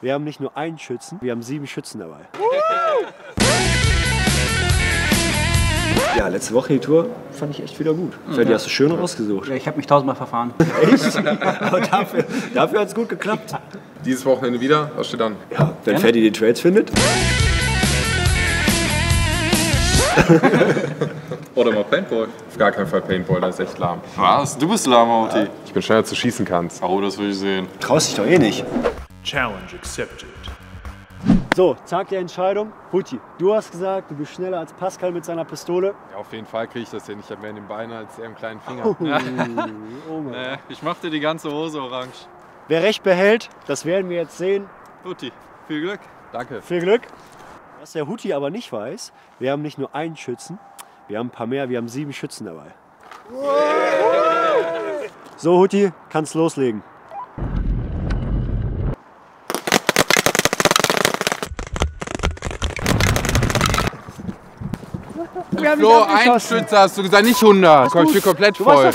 Wir haben nicht nur einen Schützen, wir haben 7 Schützen dabei. Ja, letzte Woche die Tour fand ich echt wieder gut. Die hast du schön rausgesucht. Ja, ich habe mich 1000-mal verfahren. Echt? Aber dafür hat es gut geklappt. Dieses Wochenende wieder, was steht an? Ja, wenn Ferdi die Trails findet. Oder mal Paintball. Auf gar keinen Fall Paintball, das ist echt lahm. Was? Du bist lahm, Auti. Ja. Ich bin schneller, als du schießen kannst. Oh, das will ich sehen. Traust dich doch eh nicht. Challenge accepted. So, Tag der Entscheidung. Huti, du hast gesagt, du bist schneller als Pascal mit seiner Pistole. Ja, auf jeden Fall kriege ich das hin. Ich habe mehr in den Beinen als er im kleinen Finger. Oh, oh mein Gott. Ich mache dir die ganze Hose orange. Wer recht behält, das werden wir jetzt sehen. Huti, viel Glück. Danke. Viel Glück. Was der Huti aber nicht weiß, wir haben nicht nur einen Schützen, wir haben ein paar mehr, wir haben 7 Schützen dabei. Yeah. So Huti, kannst loslegen. Flo, ein Schütze hast du gesagt, nicht 100. Ich bin komplett voll.